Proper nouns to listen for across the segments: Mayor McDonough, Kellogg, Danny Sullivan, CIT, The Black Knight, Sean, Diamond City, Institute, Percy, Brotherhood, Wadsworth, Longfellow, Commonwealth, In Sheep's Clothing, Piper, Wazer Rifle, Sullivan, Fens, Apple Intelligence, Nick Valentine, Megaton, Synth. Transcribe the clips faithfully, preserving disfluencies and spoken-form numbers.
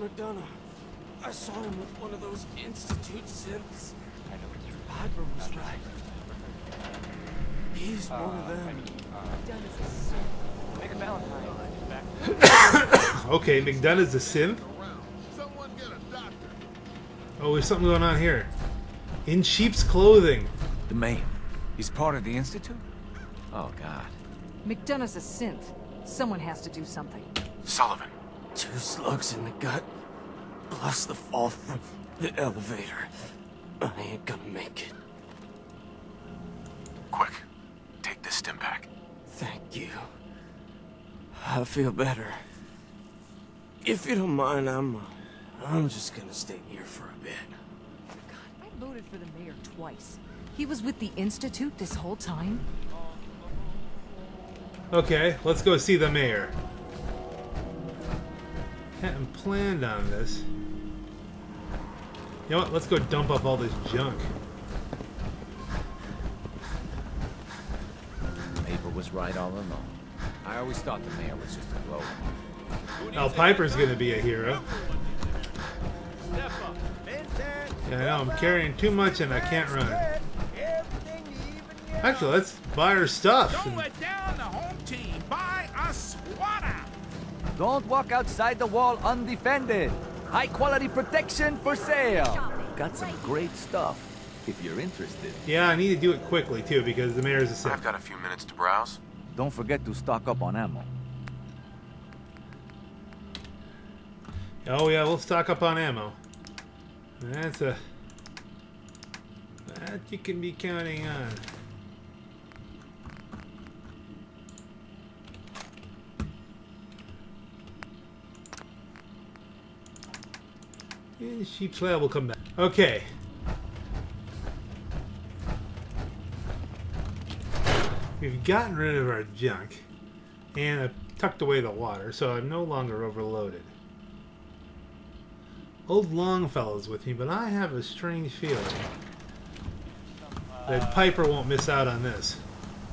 Mayor McDonough. I saw him with one of those Institute synths. I know it's Piper was right. Right. He's uh, one of them. I mean, uh, Nick Valentine. Okay, McDonough's a synth. Oh, there's something going on here. In Sheep's Clothing. The man. He's part of the Institute? Oh, God. McDonough's a synth. Someone has to do something. Sullivan. Two slugs in the gut. Plus the fall from the elevator. I ain't gonna make it. Quick. Take this stim pack. Thank you. I feel better. If you don't mind, I'm... Uh, I'm just gonna stay here for a bit. God, I voted for the mayor twice. He was with the Institute this whole time? Okay, let's go see the mayor. Hadn't planned on this. You know what? Let's go dump up all this junk. Maple was right all along. I always thought the mayor was just a blow. Now Piper's gonna be a hero. Yeah, I know, I'm carrying too much and I can't run. Actually, let's buy her stuff. Don't let down the home team. Buy a swatter. Don't walk outside the wall undefended. High quality protection for sale. Got some great stuff if you're interested. Yeah, I need to do it quickly too because the mayor's a sick. I've got a few minutes to browse. Don't forget to stock up on ammo. Oh yeah, we'll stock up on ammo. That's a... That you can be counting on. And Sheep's Lab will come back. Okay. We've gotten rid of our junk. And I've tucked away the water, so I'm no longer overloaded. Old Longfellow's with me, but I have a strange feeling that Piper won't miss out on this.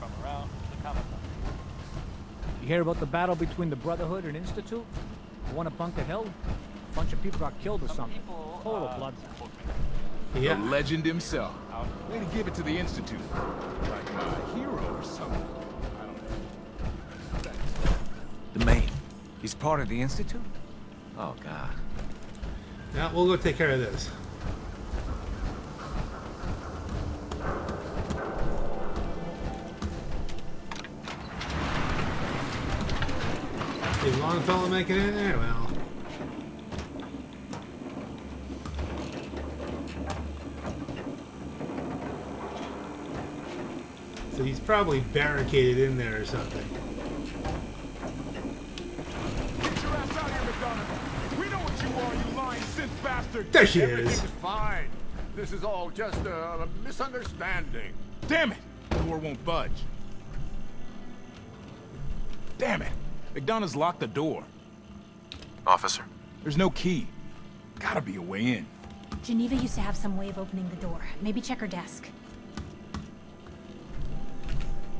From around the Commonwealth. You hear about the battle between the Brotherhood and Institute? The one up Bunker Hill? A bunch of people got killed or something. Total uh, blood. Yeah. The legend himself. Way to give it to the Institute. Like a hero or something. I don't know. The main. He's part of the Institute? Oh, God. Now, we'll go take care of this. Did Longfellow make it in there? Well. So he's probably barricaded in there or something. There she Everything is. is fine. This is all just a misunderstanding. Damn it! The door won't budge. Damn it! McDonough's locked the door. Officer. There's no key. Gotta be a way in. Geneva used to have some way of opening the door. Maybe check her desk.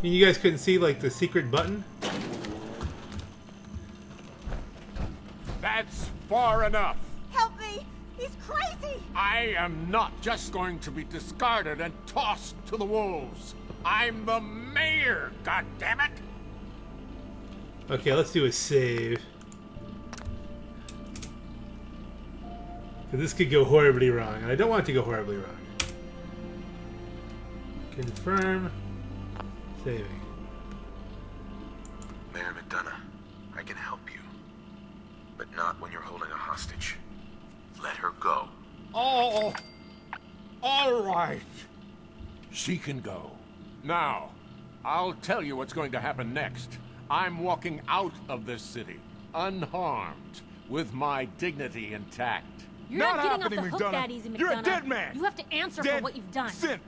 And you guys couldn't see, like, the secret button? That's far enough. He's crazy! I am not just going to be discarded and tossed to the wolves. I'm the mayor, goddammit! Okay, let's do a save. This could go horribly wrong, and I don't want it to go horribly wrong. Confirm. Saving. Mayor McDonough, I can help you. But not when you're holding a hostage. Let her go. Oh, all right. She can go. Now, I'll tell you what's going to happen next. I'm walking out of this city, unharmed, with my dignity intact. You're not, not getting off the hook McDonough. that easy, McDonough. You're a dead man. You have to answer dead for what you've done. Sin,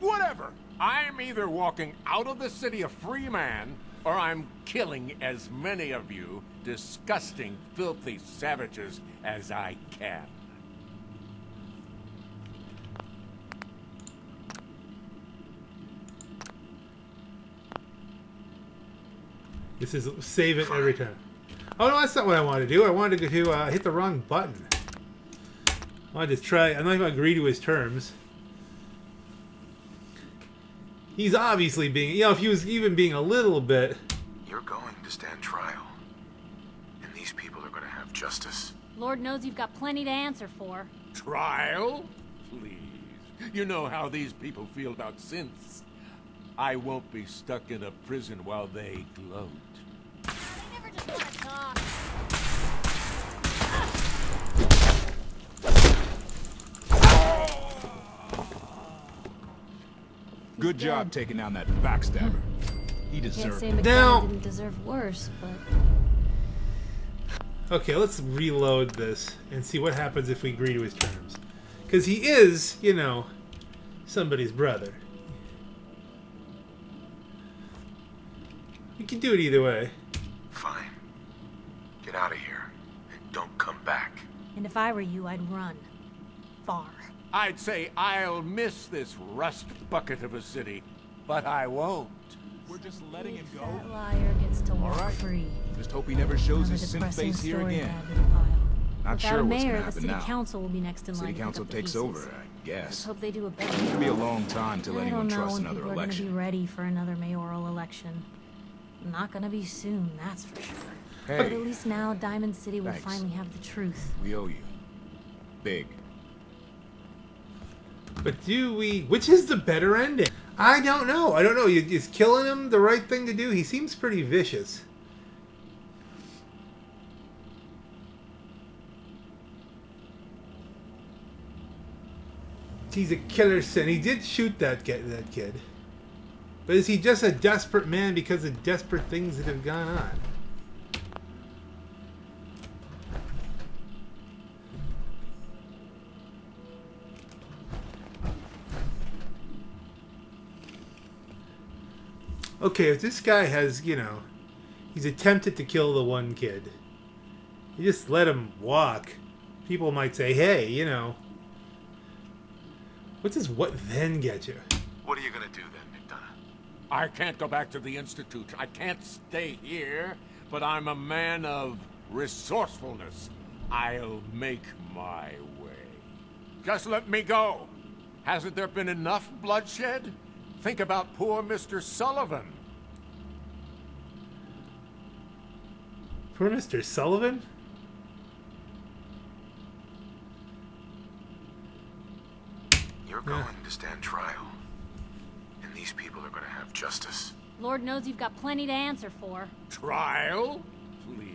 whatever. I'm either walking out of the city a free man, or I'm killing as many of you disgusting, filthy savages as I can. This is save it every time. Oh, no, that's not what I wanted to do. I wanted to, to uh, hit the wrong button. I wanted to try... I'm not even agree to his terms. He's obviously being... You know, if he was even being a little bit... You're going to stand trial. And these people are going to have justice. Lord knows you've got plenty to answer for. Trial? Please. You know how these people feel about synths. I won't be stuck in a prison while they gloat. They never just want to talk. Good He's job dead. taking down that backstabber. He deserved it. Now, didn't deserve worse, but okay, let's reload this and see what happens if we agree to his terms. Because he is, you know, somebody's brother. You can do it either way. Fine. Get out of here. And don't come back. And if I were you, I'd run. Far. I'd say I'll miss this rust bucket of a city, but I won't. We're just letting him go. That liar gets to walk All right. free. Just hope he never shows his sin face here again. Not Without sure what's going to happen now. The city council will be next in line. City council takes over, I guess. Let's hope they do a better job. It'll be a long time till I anyone trusts another election. I don't know when people are going to be ready for another mayoral election. Not going to be soon, that's for sure. Hey. But at least now Diamond City will Thanks. finally have the truth. We owe you. Big. But do we... Which is the better ending? I don't know. I don't know. Is killing him the right thing to do? He seems pretty vicious. He's a killer sin. He did shoot that kid, that kid. But is he just a desperate man because of desperate things that have gone on? Okay, if this guy has, you know, he's attempted to kill the one kid. You just let him walk. People might say, hey, you know, what does what then get you? What are you going to do then, McDonough? I can't go back to the Institute. I can't stay here, but I'm a man of resourcefulness. I'll make my way. Just let me go. Hasn't there been enough bloodshed? Think about poor Mister Sullivan. Poor Mister Sullivan? You're going yeah. to stand trial, and these people are going to have justice. Lord knows you've got plenty to answer for. Trial? Please.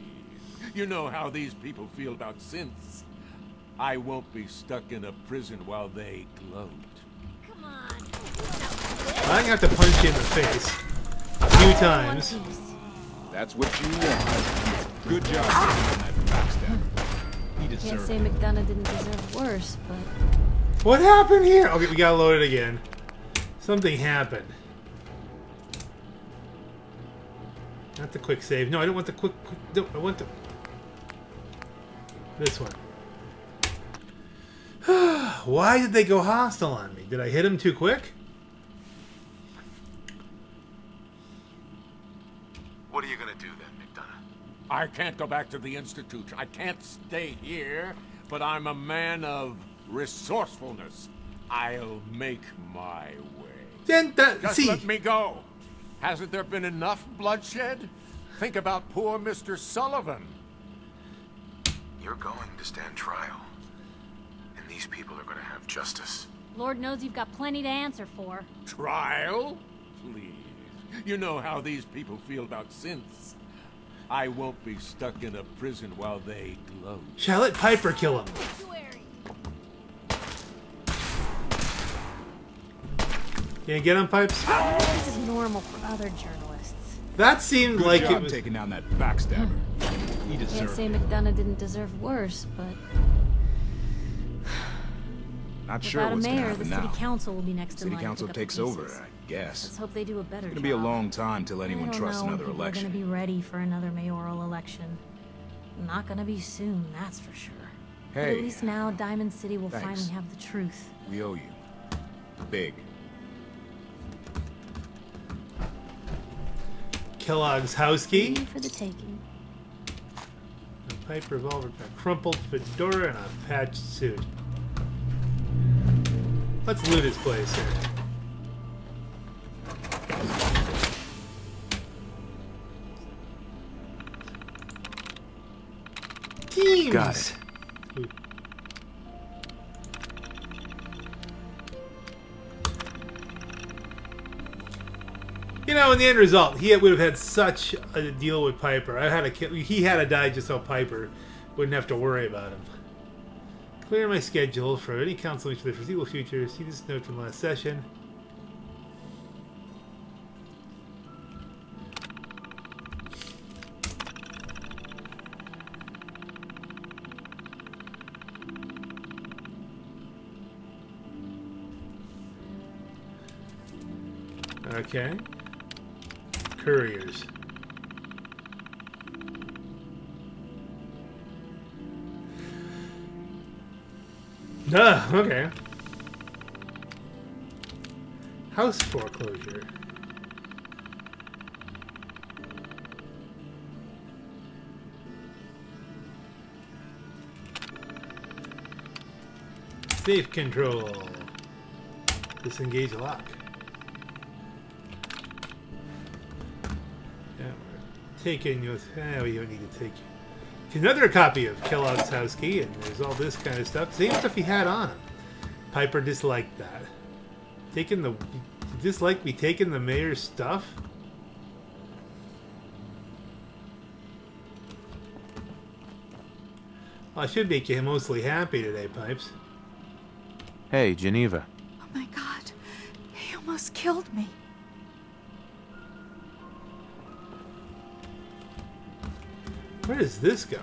You know how these people feel about synths. I won't be stuck in a prison while they gloat. Come on. I'm going to have to punch you in the face a few times. That's what you want. Good job on that backstabber. He deserved it. Can't say McDonough didn't deserve worse, but... What happened here? Okay, we gotta load it again. Something happened. Not the quick save. No, I don't want the quick... quick no, I want the... This one. Why did they go hostile on me? Did I hit him too quick? What are you gonna do then, McDonough? I can't go back to the Institute. I can't stay here, but I'm a man of... resourcefulness. I'll make my way. Then that, Just see. let me go. Hasn't there been enough bloodshed? Think about poor Mister Sullivan. You're going to stand trial, and these people are going to have justice. Lord knows you've got plenty to answer for. Trial? Please. You know how these people feel about synths. I won't be stuck in a prison while they gloat. Shall let Piper kill him. Can you get on, Pipes? This is normal for other journalists. That seemed Good like job it was taking down that backstabber. Hmm. He deserved Can't say it. McDonough didn't deserve worse, but not sure what's going to happen the now. City council will be next city in line council takes over, I guess. Let's hope they do a better job. It's going to be a long time till anyone trusts another election. We're going to be ready for another mayoral election. Not going to be soon, that's for sure. Hey. But at least now Diamond City will Thanks. finally have the truth. We owe you. Big. Kellogg's house key for the taking. pipe revolver, a crumpled fedora, and a patched suit. Let's loot his place here. Teams! Got it. Ooh. You know, in the end result, he would have had such a deal with Piper. I had a kill. He had to die just so Piper wouldn't have to worry about him. Clear my schedule for any counseling for the foreseeable future. See this note from last session. Okay. Couriers. Duh, okay. House foreclosure. Safe control. Disengage lock. Taken with, eh, we don't need to take another copy of Kellogg's House Key, and there's all this kind of stuff. Same stuff he had on him. Piper disliked that. Taking the dislike me taking the mayor's stuff. Well, I should make you mostly happy today, Pipes. Hey, Geneva. Oh my God, he almost killed me. Where does this go?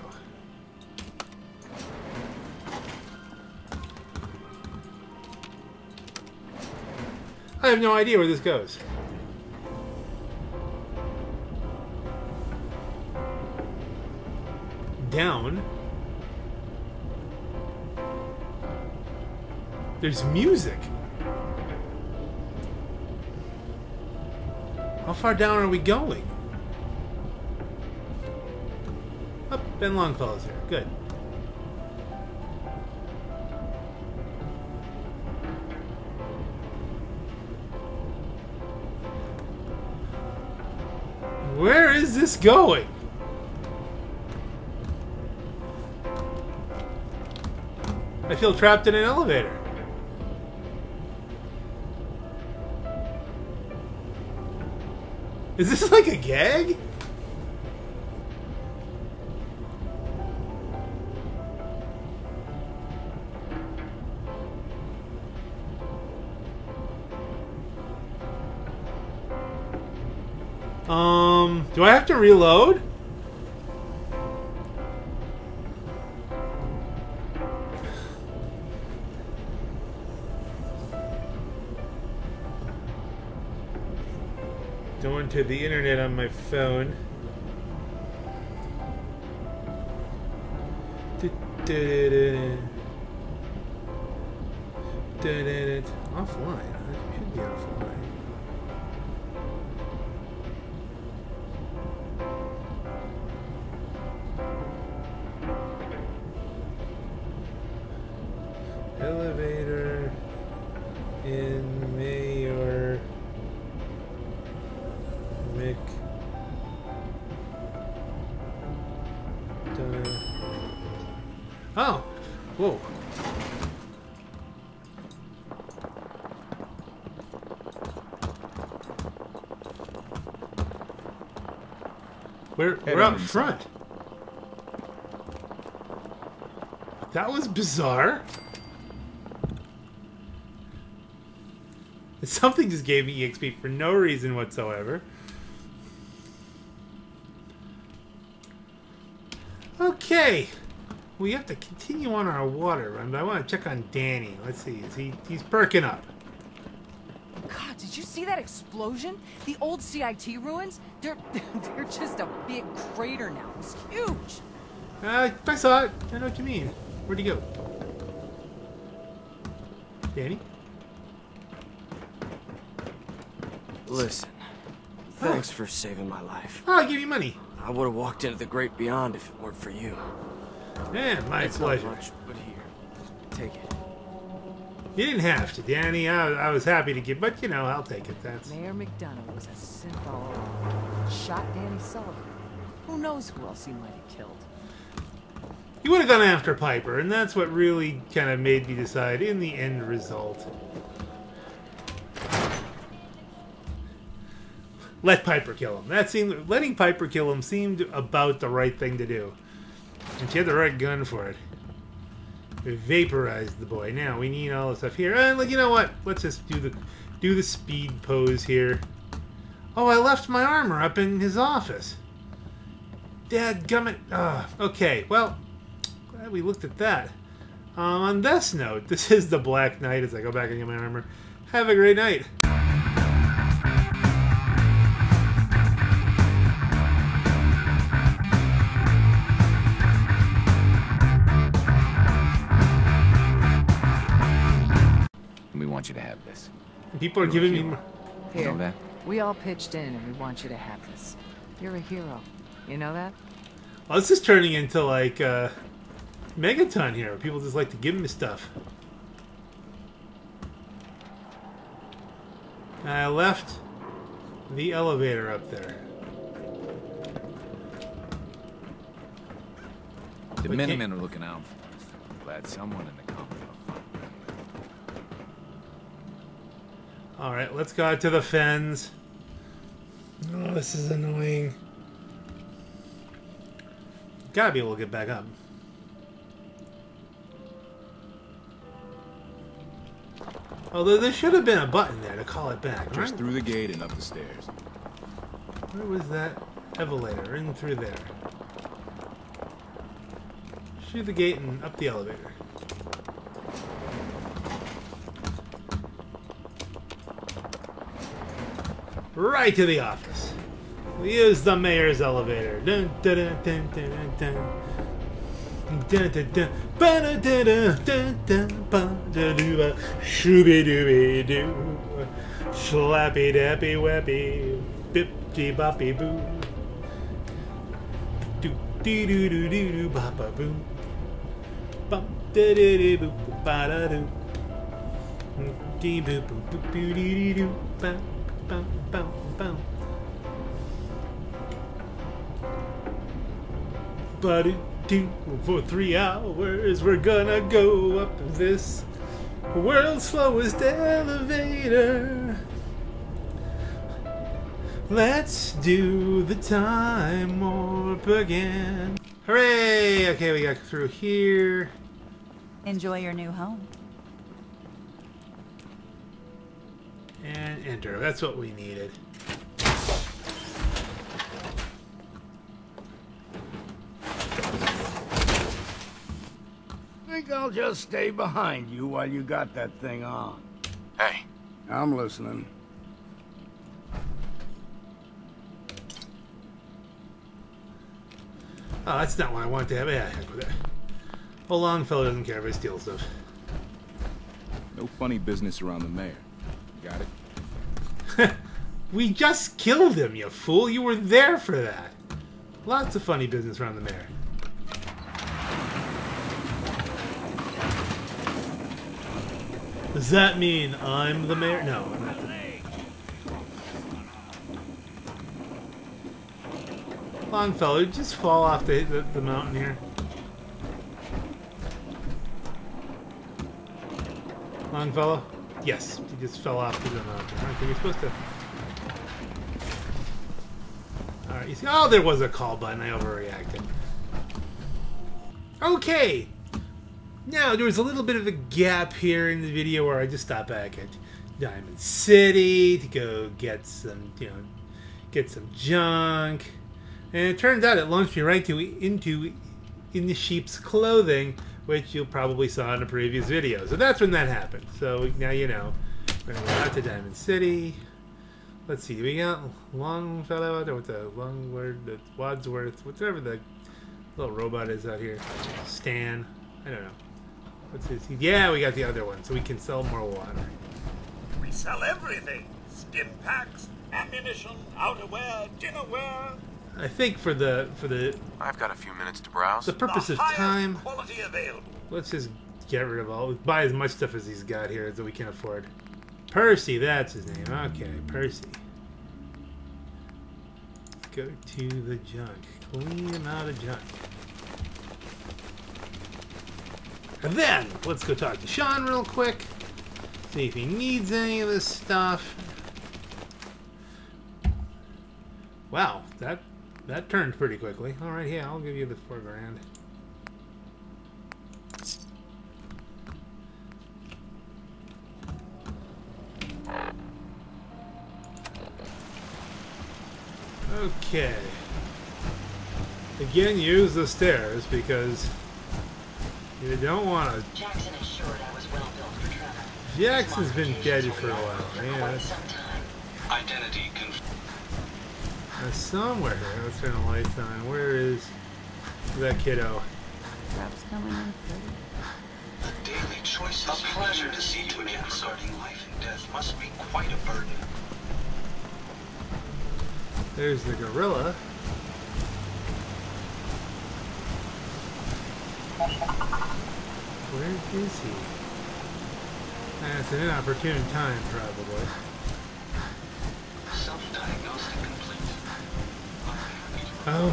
I have no idea where this goes. Down. There's music. How far down are we going? Ben Longfellow's here. Good. Where is this going? I feel trapped in an elevator. Is this like a gag? Um, do I have to reload? Going to the internet on my phone. Offline. I should be offline. Elevator in Mayor McDonough. Oh, whoa. We're we're out front. That was bizarre. Something just gave me E X P for no reason whatsoever. Okay. We have to continue on our water run, but I want to check on Danny. Let's see. Is he, he's perking up. God, did you see that explosion? The old C I T ruins? They're, they're just a big crater now. It's huge. Uh, I saw it. I know what you mean. Where'd he go? Danny? Listen, thanks oh. for saving my life. Oh, I'll give you money. I would have walked into the great beyond if it weren't for you. Yeah, my it's pleasure. Not much, but here, take it. You didn't have to, Danny. I, I was happy to give, but you know, I'll take it. That's Mayor McDonough was a synth all over. Shot Danny Sullivan. Who knows who else he might have killed? He would have gone after Piper, and that's what really kind of made me decide in the end result. Let Piper kill him. That seemed letting Piper kill him seemed about the right thing to do. And she had the right gun for it. We vaporized the boy. Now we need all the stuff here. And like, you know what? Let's just do the do the speed pose here. Oh, I left my armor up in his office. Dadgummit. Ah, oh, okay. Well, glad we looked at that. Um, on this note, this is the Black Knight. As I go back and get my armor. Have a great night. You to have this. People are You're giving me more. Here, you know that? We all pitched in and we want you to have this. You're a hero. You know that? Well, this is turning into like uh, Megaton here. People just like to give me stuff. I left the elevator up there. The we men are looking out for us. I'm glad someone in the company. Alright, let's go out to the Fens. Oh, this is annoying. Gotta be able to get back up. Although there should have been a button there to call it back, right? Just through the gate and up the stairs. Where was that elevator? In through there. Through the gate and up the elevator. Right to the office. We use the mayor's elevator. Dun, dun, dun, dun, dun, dun. Dun, dun, dun. Ba, da, da, da, dun, dun, ba, da, doo, ba. Shooby dooby doo. Slappy dappy wappy. Bipty boppy boo. Doo doo doo doo doo doo boppa boo. Bop da da da boo ba da doo. Dee boo boo boo doo doo doo ba. Boom, boom, boom. But do for three hours we're gonna go up this world's slowest elevator. Let's do the time warp again. Hooray! Okay, we got through here. Enjoy your new home. And enter. That's what we needed. I think I'll just stay behind you while you got that thing on. Hey. I'm listening. Oh, that's not what I wanted to have. Yeah, heck with it. Well, Longfellow doesn't care if I steal stuff. No funny business around the mayor. Got it. We just killed him, you fool. You were there for that. Lots of funny business around the mayor. Does that mean I'm the mayor? No, I'm not the mayor. Longfellow, just fall off the, the, the mountain here. Longfellow? Yes, he just fell off to the mountain. I think he's supposed to. Alright, you see. Oh, there was a call button. I overreacted. Okay! Now, there was a little bit of a gap here in the video where I just stopped back at Diamond City to go get some, you know, get some junk. And it turns out it launched me right to, into In Sheep's Clothing, which you probably saw in a previous video. So that's when that happened. So now you know. We're going to go out to Diamond City. Let's see. We got Longfellow. I don't know what the long word, the Wadsworth, whatever the little robot is out here. Stan. I don't know. What's his? Yeah, we got the other one. So we can sell more water. We sell everything. Skin packs, ammunition, outerwear, dinnerware. I think for the for the I've got a few minutes to browse. The purpose the of time. Let's just get rid of all buy as much stuff as he's got here that we can afford. Percy, that's his name. Okay, Percy. Go to the junk. Clean out of junk. And then let's go talk to Sean real quick. See if he needs any of this stuff. Wow, that that turned pretty quickly. All right, yeah, I'll give you the four grand. Okay. Again, use the stairs because you don't want to. Jackson assured I was well built for Trevor. Jackson's been dead for a while. Yeah. That's... Identity confirmed. Uh, somewhere here. Let's turn the lights on. Where is that kiddo? Perhaps coming in thirty. The daily choices. A pleasure to see you again. Starting life and death must be quite a burden. There's the gorilla. Where is he? That's an inopportune time, probably. Self-diagnostic complete. Oh,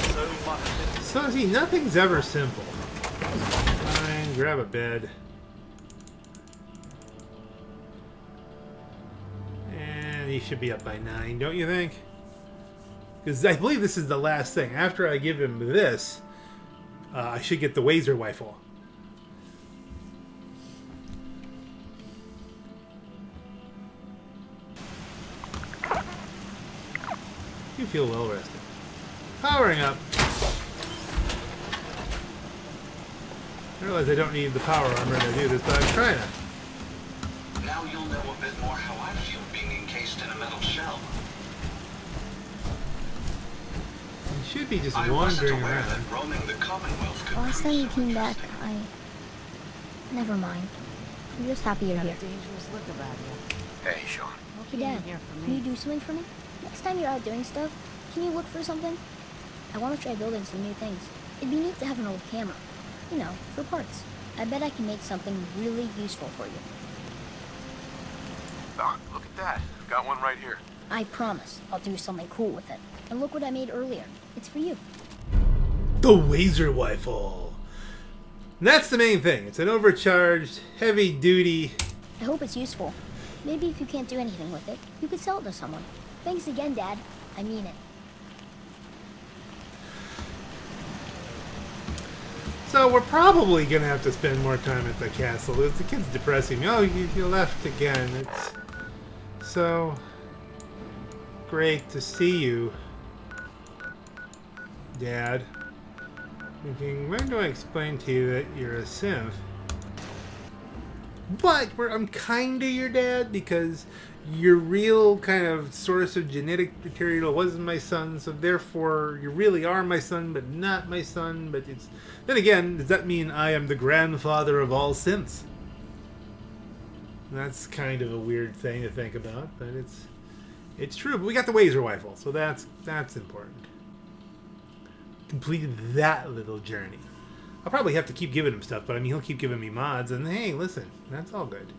fine. So, see, nothing's ever simple. Fine, grab a bed. He should be up by nine, don't you think? Because I believe this is the last thing. After I give him this, uh, I should get the Wazer Rifle. You feel well rested. Powering up. I realize I don't need the power armor to do this, but I'm trying to. Now you'll know a bit more how I feel being encased in a metal shell. You should be just I wandering wasn't aware around. That roaming the Commonwealth could last time you came back, I... Never mind. I'm just happy you're here. Dangerous look about you. Hey, Sean. Hey, Dad, can you do something for me? Next time you're out doing stuff, can you look for something? I want to try building some new things. It'd be neat to have an old camera. You know, for parts. I bet I can make something really useful for you. Oh, look at that. I've got one right here. I promise I'll do something cool with it. And look what I made earlier. It's for you. The Wazer Rifle. That's the main thing. It's an overcharged, heavy duty. I hope it's useful. Maybe if you can't do anything with it, you could sell it to someone. Thanks again, Dad. I mean it. So we're probably going to have to spend more time at the castle. The kid's depressing me. Oh, you, you left again. It's... So great to see you, Dad. Thinking, when do I explain to you that you're a synth? But we're, I'm kind of your dad because your real kind of source of genetic material wasn't my son, so therefore you really are my son, but not my son. But it's then again, does that mean I am the grandfather of all synths? That's kind of a weird thing to think about, but it's it's true. But we got the Wazer Rifle, so that's that's important. Completed that little journey. I'll probably have to keep giving him stuff, but I mean he'll keep giving me mods, and hey, listen, that's all good.